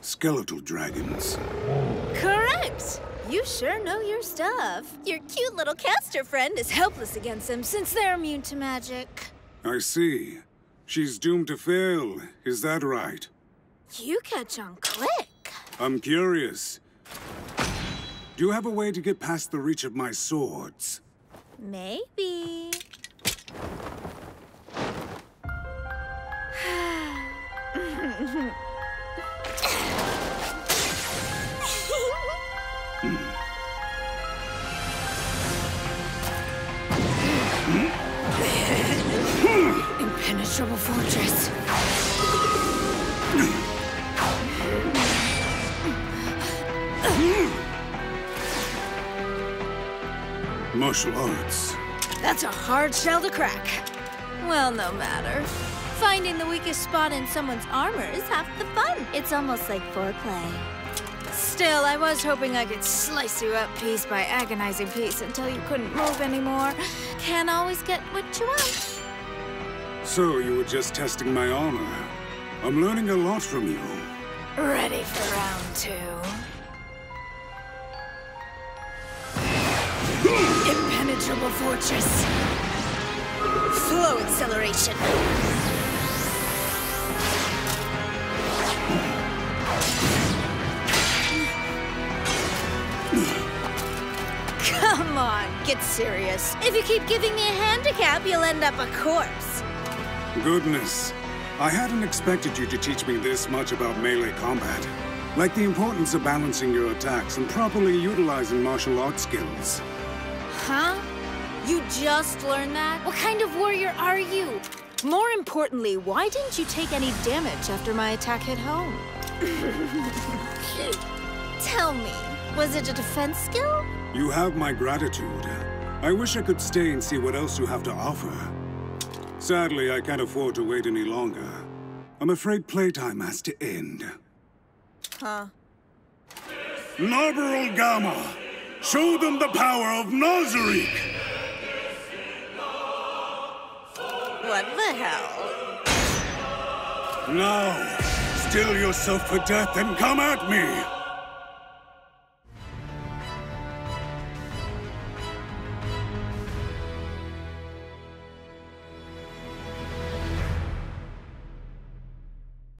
Skeletal dragons. Correct! You sure know your stuff. Your cute little caster friend is helpless against them since they're immune to magic. I see. She's doomed to fail. Is that right? You catch on quick. I'm curious. Do you have a way to get past the reach of my swords? Maybe. Impenetrable fortress. Martial arts. That's a hard shell to crack. Well, no matter. Finding the weakest spot in someone's armor is half the fun. It's almost like foreplay. Still, I was hoping I could slice you up piece by agonizing piece until you couldn't move anymore. Can't always get what you want. So you were just testing my armor. I'm learning a lot from you. Ready for round 2. Impenetrable fortress. Flow acceleration. Come on, get serious. If you keep giving me a handicap, you'll end up a corpse. Goodness. I hadn't expected you to teach me this much about melee combat. Like the importance of balancing your attacks and properly utilizing martial arts skills. Huh? You just learned that? What kind of warrior are you? More importantly, why didn't you take any damage after my attack hit home? Tell me, was it a defense skill? You have my gratitude. I wish I could stay and see what else you have to offer. Sadly, I can't afford to wait any longer. I'm afraid playtime has to end. Huh? Narberal Gamma! Show them the power of Nazarick! What the hell? Now, still yourself for death and come at me!